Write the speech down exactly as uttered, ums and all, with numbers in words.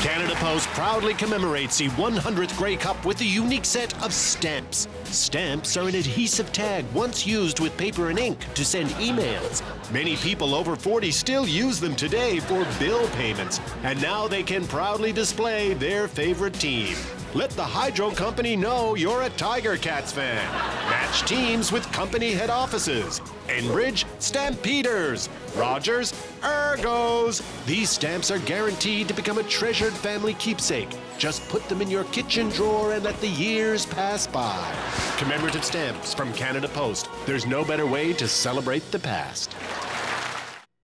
Canada Post proudly commemorates the one hundredth Grey Cup with a unique set of stamps. Stamps are an adhesive tag once used with paper and ink to send emails. Many people over forty still use them today for bill payments, and now they can proudly display their favorite team. Let the Hydro Company know you're a Tiger Cats fan. Match teams with company head offices. Enbridge, Stampeders, Rogers, Ergos. These stamps are guaranteed to become a treasured family keepsake. Just put them in your kitchen drawer and let the years pass by. Commemorative stamps from Canada Post. There's no better way to celebrate the past.